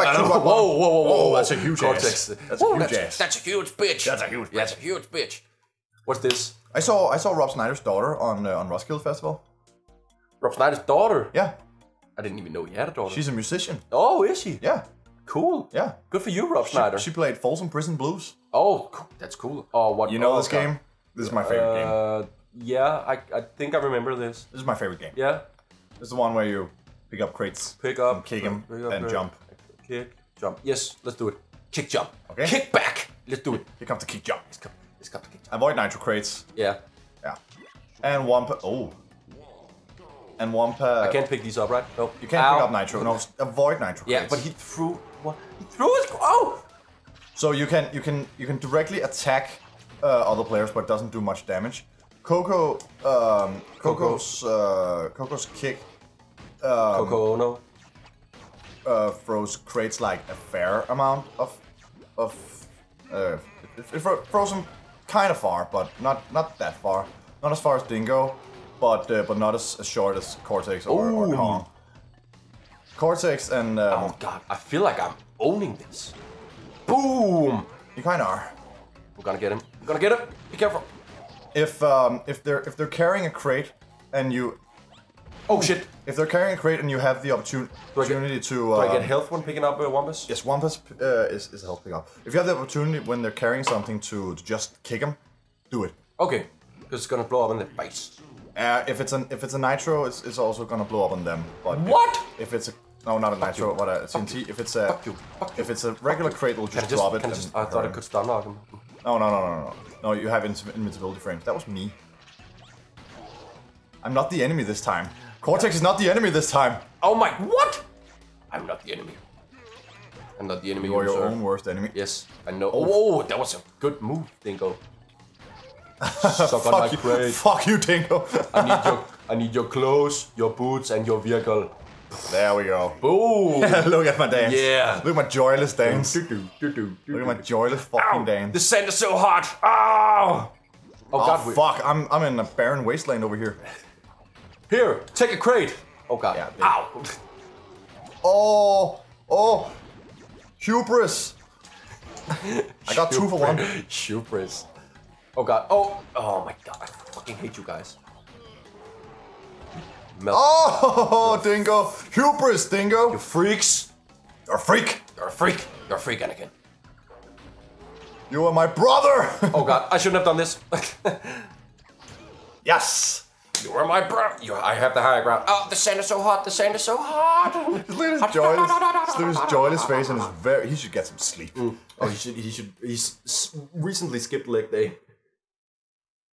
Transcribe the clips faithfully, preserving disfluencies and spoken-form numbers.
talking about Q. Whoa, whoa, whoa, whoa, whoa! That's a huge Cortex. Ass. That's whoa, a huge that's, ass. That's a huge bitch. That's a huge. Bitch. That's a huge bitch. What's this? I saw I saw Rob Schneider's daughter on uh, on Roskilde Festival. Rob Schneider's daughter? Yeah. I didn't even know he had a daughter. She's a musician. Oh, is she? Yeah. Cool. Yeah. Good for you, Rob she, Schneider. She played Folsom Prison Blues. Oh, that's cool. Oh, what? You know oh, this God. game? This is my favorite uh, game. Yeah, I I think I remember this. This is my favorite game. Yeah. This is the one where you pick up crates, pick up, and kick them, then jump. Kick, jump. Yes, let's do it. Kick, jump. Okay. Kick back. Let's do it. Here comes the kick, jump. Let's come. Let's come to kick. Jump. Avoid nitro crates. Yeah. Yeah. And Wampa. Oh. And Wampa. I can't pick these up, right? No, you can't Ow. pick up nitro. No, avoid nitro crates. Yeah, but he threw. What? He threw his. Oh. So you can you can you can directly attack uh, other players, but it doesn't do much damage. Coco, um, Coco's, uh, Coco's kick. Um, Coco Ono uh, froze crates like a fair amount of, of, uh, it, it froze them kind of far, but not not that far, not as far as Dingo, but uh, but not as, as short as Cortex or, or Kong. Cortex and um, oh god, I feel like I'm owning this. Boom! You kind of are. We're gonna get him. We're gonna get him. Be careful. If um if they're if they're carrying a crate and you oh shit if they're carrying a crate and you have the opportunity opportunity to uh, do I get health when picking up uh, Wampus? Yes, Wampus uh, is is a health pick up. If you have the opportunity when they're carrying something to, to just kick them, do it. Okay, because it's gonna blow up in their face. Uh, if it's an if it's a nitro, it's it's also gonna blow up on them. But what? If, if it's a no, not a Fuck nitro, you. but a T N T. If it's a Fuck you. Fuck you. if it's a regular Fuck crate, it'll just, just drop it. And just, I thought it could stun lock him. No, no, no, no, no. No, you have invincibility frames. That was me. I'm not the enemy this time. Cortex is not the enemy this time. Oh my, what? I'm not the enemy. I'm not the enemy. You are your own worst enemy. Yes, I know. Oh, oh that was a good move, Dingo. Suck on my crate. Fuck you, Dingo. I need your, I need your clothes, your boots, and your vehicle. There we go. Boom! Look at my dance. Yeah. Look at my joyless dance. Do, do, do, do, do, Look at my joyless fucking Ow. dance. The sand is so hot. Ow! Oh, oh god, fuck! I'm I'm in a barren wasteland over here. Here, take a crate. Oh god. Yeah, Ow! Oh, oh! Hubris! I got two for one. Hubris. Oh god. Oh, oh my god! I fucking hate you guys. Melt. Oh, Melt. Dingo! Hubris, Dingo! You freaks! You're a freak! You're a freak! You're a freak, Anakin. You are my brother! Oh god, I shouldn't have done this. Yes! You are my brother! I have the higher ground. Oh, the sand is so hot! The sand is so hot! Look at his joyless, his joyless face and his very... He should get some sleep. Mm. Oh, he should... He should... He's recently skipped leg day.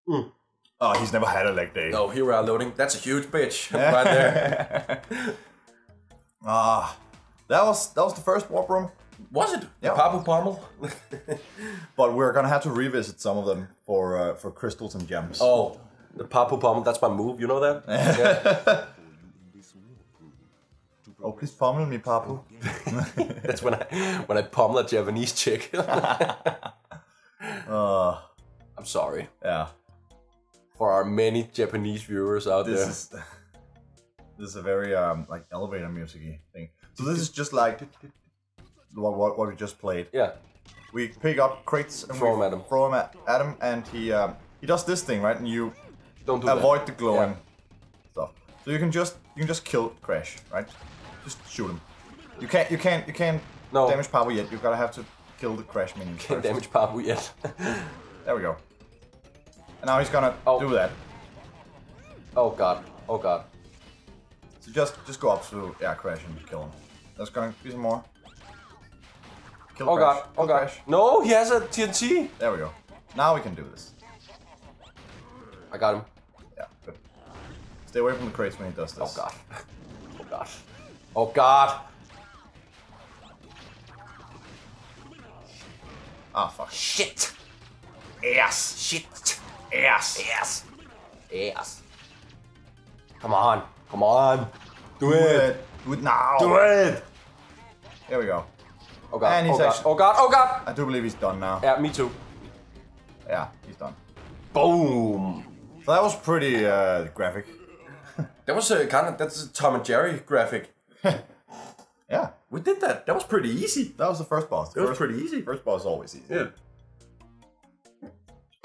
Mm. Oh, he's never had a leg day. No, here we are loading. That's a huge bitch right there. Ah, uh, that was that was the first warp room. Was it? Yeah. Papu Pummel. But we're gonna have to revisit some of them for uh, for crystals and gems. Oh, the Papu Pummel. That's my move. You know that? Yeah. Oh, please pummel me, Papu. That's when I when I pummel a Japanese chick. uh, I'm sorry. Yeah. For our many Japanese viewers out this there. Is, this is a very um, like elevator music-y thing. So this is just like what, what, what we just played. Yeah. We pick up crates and throw we him at him. throw him at, at him and he um, he does this thing, right? And you Don't do avoid that. the glowing yeah. stuff. So you can just you can just kill Crash, right? Just shoot him. You can't you can't you can't no. damage Papu yet. You've gotta have to kill the Crash minion. Can't damage Papu yet. There we go. And now he's gonna oh. do that. Oh god! Oh god! So just, just go up to yeah, Crash and kill him. There's gonna be some more. Kill oh Crash. god! Kill oh god! Crash. No, he has a T N T. There we go. Now we can do this. I got him. Yeah. Good. Stay away from the crates when he does this. Oh god! Oh god! Oh god! Ah fuck! Shit! Yes! Shit! Yes, yes, yes. Come on, come on. Do, do it. it. Do it now. Do it. There we go. Oh god, and he's oh, god. oh god, oh god. I do believe he's done now. Yeah, me too. Yeah, he's done. Boom. So that was pretty uh, graphic. That was a kind of, that's a Tom and Jerry graphic. Yeah. We did that. That was pretty easy. That was the first boss. The it first, was pretty easy. First boss is always easy. Yeah.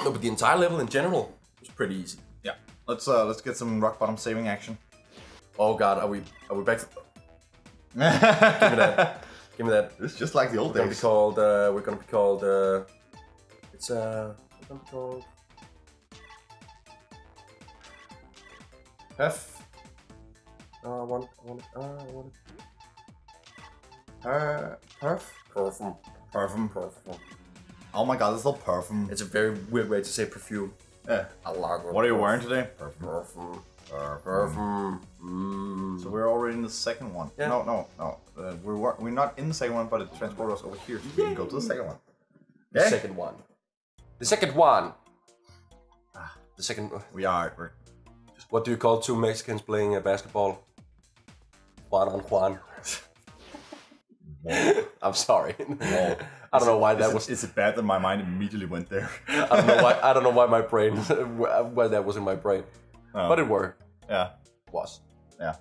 No, but the entire level in general was pretty easy. Yeah. Let's uh, let's get some rock bottom saving action. Oh god, are we are we back? To... Give me that. Give me that. It's just like the old we're days. Gonna be called, uh, we're gonna be called. Uh, it's uh, we're gonna be called. F. Oh, I want. I want. Oh, I want. Per perf? Perfum. Perfum. Perfum. Oh my god, it's all perfum. It's a very weird way to say perfume. Yeah. I like it. What are you wearing today? Perfum. Perfum. Perfum. Mm. So we're already in the second one. Yeah. No, no, no. Uh, we're we're not in the second one, but it transported us over here. So we can go to the second one. The yeah. second one. The second one. The second one. We are. We're... What do you call two Mexicans playing uh, basketball? Juan on Juan. I'm sorry. Whoa. I don't know why that was. Is it bad that my mind immediately went there? I don't know why. I don't know why my brain. Why that was in my brain, oh. But it worked. Yeah. Was. Yeah.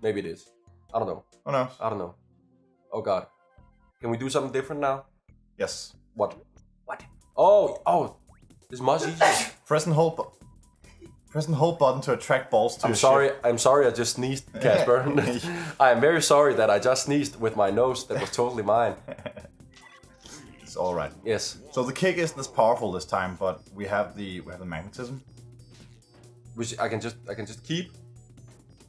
Maybe it is. I don't know. Oh no. I don't know. Oh god. Can we do something different now? Yes. What? What? Oh oh. It's much easier. Press and hold. Press and hold button to attract balls to I'm your sorry, ship. I'm sorry I just sneezed, Casper. I am very sorry that I just sneezed with my nose that was totally mine. It's alright. Yes. So the kick isn't as powerful this time, but we have the we have the magnetism. Which I can just I can just keep.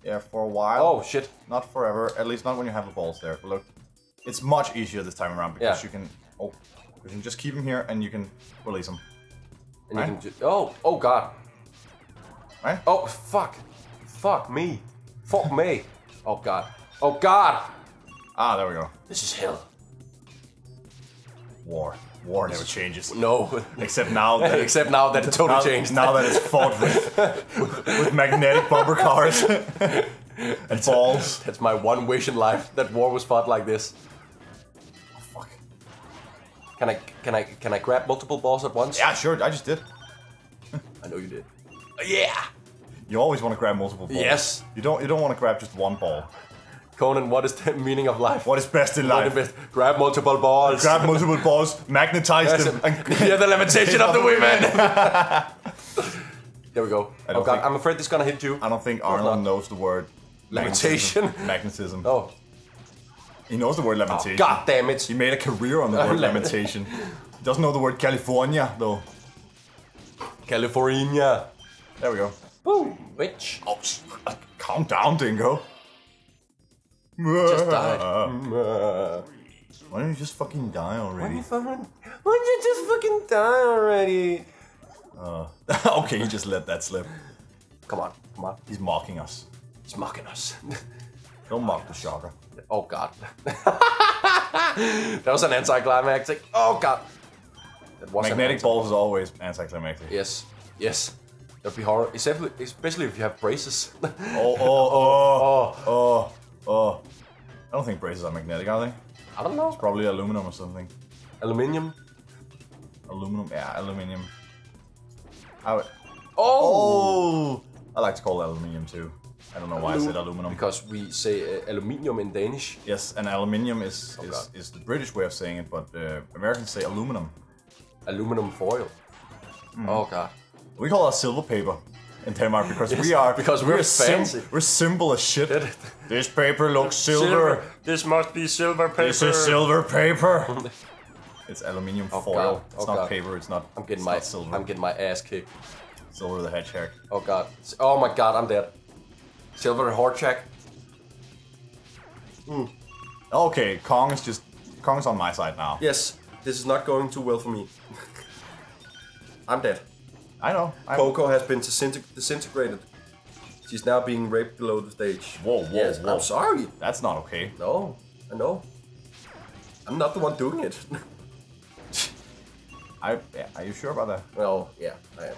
Yeah, for a while. Oh shit. Not forever, at least not when you have the balls there. But look. It's much easier this time around because yeah. you can oh you can just keep them here and you can release them. And right? you can just oh oh god. Right? Oh fuck! Fuck me! Fuck me! Oh god! Oh god! Ah, there we go. This is hell. War. War never changes. No. Except now. That Except now that it totally now, changed. Now that it's fought with, with, with magnetic bumper cars and balls. That's my one wish in life. That war was fought like this. Oh, fuck. Can I? Can I? Can I grab multiple balls at once? Yeah, sure. I just did. I know you did. Yeah! You always want to grab multiple balls. Yes. You don't you don't want to grab just one ball. Conan, what is the meaning of life? What is best in life? Best? Grab multiple balls. Grab multiple balls, magnetize yes, them, and hear the lamentation of the women! There we go. Oh god, I'm afraid this is gonna hit you. I don't think Arnold knows the word lamentation. Magnetism. Oh. He knows the word lamentation. Oh, god damn it. He made a career on the word lamentation. He doesn't know the word California, though. California. There we go. Boom! Bitch! Oh, calm down, Dingo! Just died. Why don't you just fucking die already? Why, fucking, why don't you just fucking die already? Uh, okay, you just let that slip. Come on, come on. He's mocking us. He's mocking us. Don't mock the shocker. Oh god. That was an anticlimactic. Oh god! That was Magnetic balls is always anticlimactic. Yes, yes. That'd be horrible, especially if you have braces. oh, oh, oh, oh, oh, oh. I don't think braces are magnetic, are they? I don't know. It's probably aluminum or something. Aluminium? Aluminum, yeah, aluminium. I would... Oh! oh! I like to call it aluminium too. I don't know why Alum I said aluminum. Because we say uh, aluminium in Danish. Yes, and aluminium is, oh, is, is the British way of saying it, but uh, Americans say aluminum. Aluminum foil. Mm. Oh, god. We call us silver paper in Denmark because yes, we are because we're, we're fancy. Sim we're simple as shit. This paper looks silver. silver. This must be silver paper. This is silver paper. It's aluminium oh, foil. God. It's oh, not God. paper. It's not. I'm getting my silver. I'm getting my ass kicked. Silver the Hedgehog. Oh god. Oh my god. I'm dead. Silver the Hedgehog. Mm. Okay, Kong is just Kong's on my side now. Yes, this is not going too well for me. I'm dead. I know. I'm Coco has been disintegrated. She's now being raped below the stage. Whoa, whoa, yes, whoa. I'm sorry. That's not okay. No, I know. I'm not the one doing it. I, are you sure about that? Well, yeah, I am.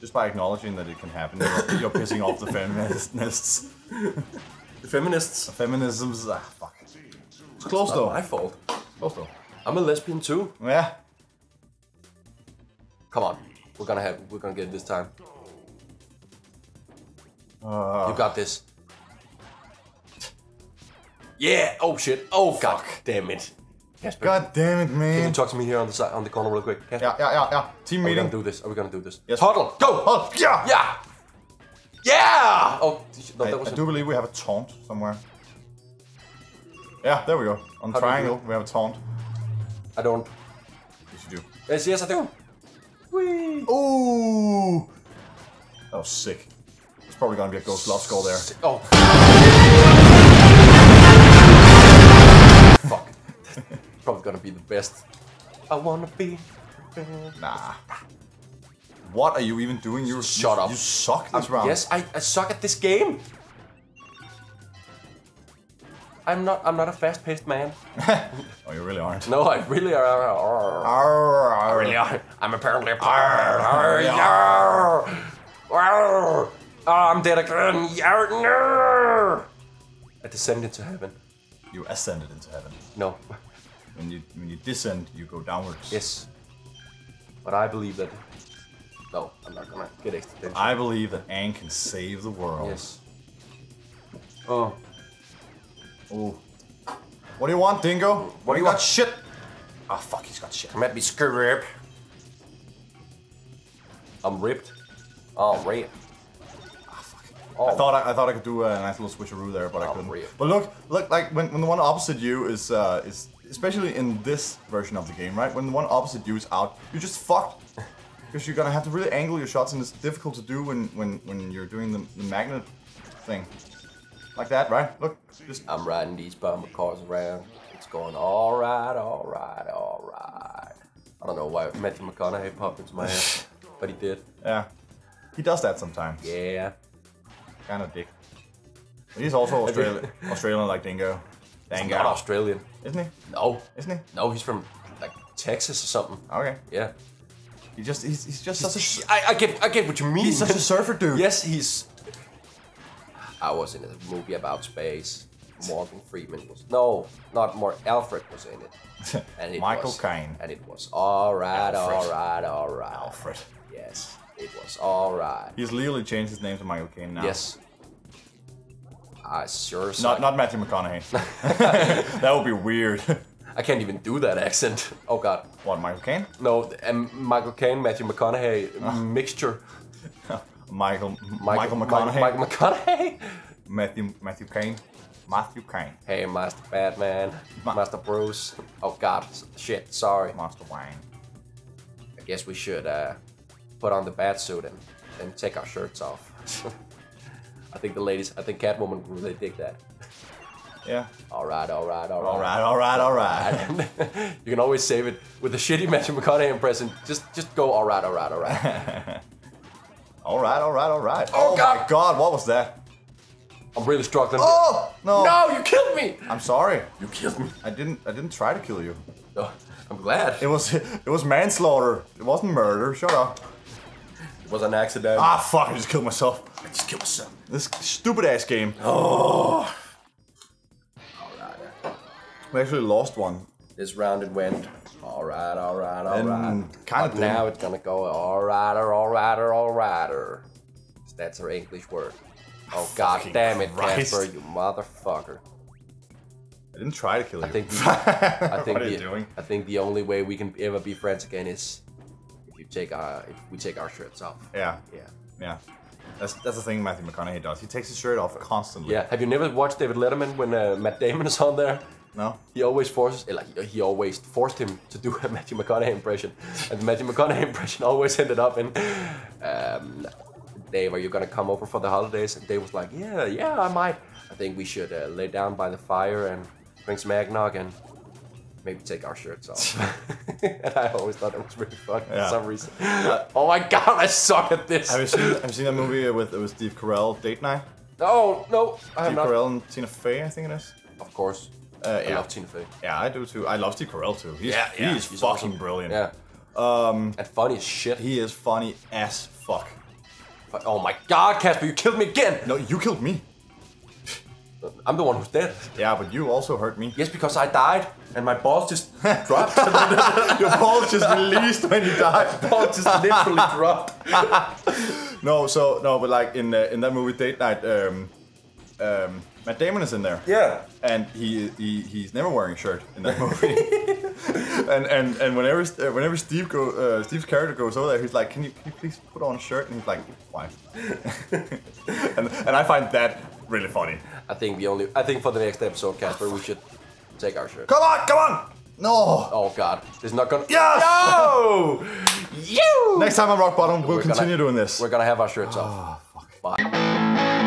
Just by acknowledging that it can happen, you're, you're pissing off the feminists. The feminists? The feminisms, ah, fuck. It's close it's though. Not my fault. Close though. I'm a lesbian too. Yeah. Come on. We're gonna have. We're gonna get it this time. Uh, you got this. Yeah. Oh shit. Oh fuck. God damn it. Casper. God damn it, man. Can you talk to me here on the side, on the corner real quick? Casper. Yeah, yeah, yeah, yeah. Team Are meeting. Are we gonna do this? Are we gonna do this? Yes. Huddle. Go. Huddle. Yeah. Yeah. Yeah. Oh, no, I, that was I do believe we have a taunt somewhere. Yeah, there we go. On How triangle, we have a taunt. I don't. Yes, you do. Yes, yes, I do. Whee. Ooh. That was sick. It's probably gonna be a ghost love skull there. Sick. Oh. Fuck. Probably gonna be the best. I wanna be. The best. Nah. What are you even doing? You shut you, up. You suck this I'm, round. Yes, I, I suck at this game. I'm not. I'm not a fast-paced man. Oh, you really aren't. No, I really are. are, are. Arr, arr. I really are. I'm apparently a pirate. Arr, arr, arr. Arr. Oh, I'm dead again. Yarr. I descend into heaven. You ascended into heaven. No. When you when you descend, you go downwards. Yes. But I believe that. No, I'm not gonna get extra. I believe that Aang can save the world. Yes. Oh. Oh. What do you want, Dingo? What do you, you got want? Shit. Ah, oh, fuck, he's got shit. Come at me, screw rip. I'm ripped. Oh, ripped. Oh. I thought I, I thought I could do a nice little switcheroo there, but oh, I couldn't. Real. But look, look, like when, when the one opposite you is uh, is especially in this version of the game, right? When the one opposite you is out, you're just fucked because you're gonna have to really angle your shots, and it's difficult to do when when when you're doing the, the magnet thing like that, right? Look, just I'm riding these bumper cars around. It's going all right, all right, all right. I don't know why Matthew McConaughey popped into my head, but he did. Yeah, he does that sometimes. Yeah. Kind of dick. But he's also Australian, Australian like Dingo. He's not Australian. Isn't he? No. Isn't he? No, he's from like Texas or something. Okay. Yeah. He just, he's, he's just he's, such a... I, I, get, I get what you mean. He's such a surfer dude. Yes, he's... I was in a movie about space. Morgan Freeman was... No, not more. Alfred was in it. And it Michael Caine. And it was all right, Alfred. all right, all right. Alfred. Yes. It was alright. He's legally changed his name to Michael Caine now. Yes. I sure saw. Not, not Matthew McConaughey. That would be weird. I can't even do that accent. Oh god. What, Michael Caine? No, um, Michael Caine, Matthew McConaughey uh. mixture. Michael, Michael, Michael McConaughey. Michael McConaughey. Matthew, Matthew Caine. Matthew Caine. Hey, Master Batman. Ma Master Bruce. Oh god, shit, sorry. Master Wayne. I guess we should, uh... put on the bat suit and, and take our shirts off. I think the ladies, I think Catwoman would really dig that. Yeah. All right, all right, all right. All right, all right, all right. You can always save it with a shitty Matthew McConaughey impression. Just just go all right, all right, all right. All right, all right, all right. Oh, oh god. My god, what was that? I'm really struggling. Oh, no. No, you killed me. I'm sorry. You killed me. I didn't I didn't try to kill you. No, I'm glad. It was it was manslaughter. It wasn't murder. Shut up. Was an accident. Ah, fuck, I just killed myself. I just killed myself. This stupid ass game. Oh. Alright, yeah. We actually lost one. This round it went, alright, alright, alright. But didn't. Now it's gonna go, alright, alright, alright. That's her English word. Oh, god damn it, Casper, you motherfucker. I didn't try to kill you. I think, the, I, think what are you the, doing? I think the only way we can ever be friends again is take our we take our shirts off. Yeah, yeah, yeah. That's that's the thing Matthew McConaughey does. He takes his shirt off constantly. Yeah. Have you never watched David Letterman when uh, Matt Damon is on there? No. He always forces like he always forced him to do a Matthew McConaughey impression, and the Matthew McConaughey impression always ended up in, um, Dave, are you gonna come over for the holidays? And Dave was like, yeah, yeah, I might. I think we should uh, lay down by the fire and drink some eggnog and maybe take our shirts off. And I always thought it was really fun yeah. for some reason. Oh my god, I suck at this! Have you seen, have you seen that movie with, with Steve Carell, Date Night? Oh, no, I have not. Steve Carell and Tina Fey, I think it is. Of course. Uh, yeah. I love Tina Fey. Yeah, I do too. I love Steve Carell too. He's, yeah, yeah. He is He's fucking awesome. Brilliant. Yeah. Um, and funny as shit. He is funny as fuck. But, oh my god, Casper, you killed me again! No, you killed me. I'm the one who's dead. Yeah, but you also hurt me. Yes, because I died and my balls just dropped. Your balls just released when you died. My balls just literally dropped. No, so no, but like in uh, in that movie Date Night, um, um, Matt Damon is in there. Yeah. And he, he he's never wearing a shirt in that movie. and and and whenever whenever Steve go uh, Steve's character goes over there, he's like, "Can you, can you please put on a shirt?" And he's like, "Why?" and and I find that really funny. I think we only I think for the next episode, Casper, we should take our shirt. Come on, come on! No! Oh God, it's not gonna. Yes! No! You! Next time on Rock Bottom, we'll we're continue gonna, doing this. We're gonna have our shirts off. Oh, fuck. Bye.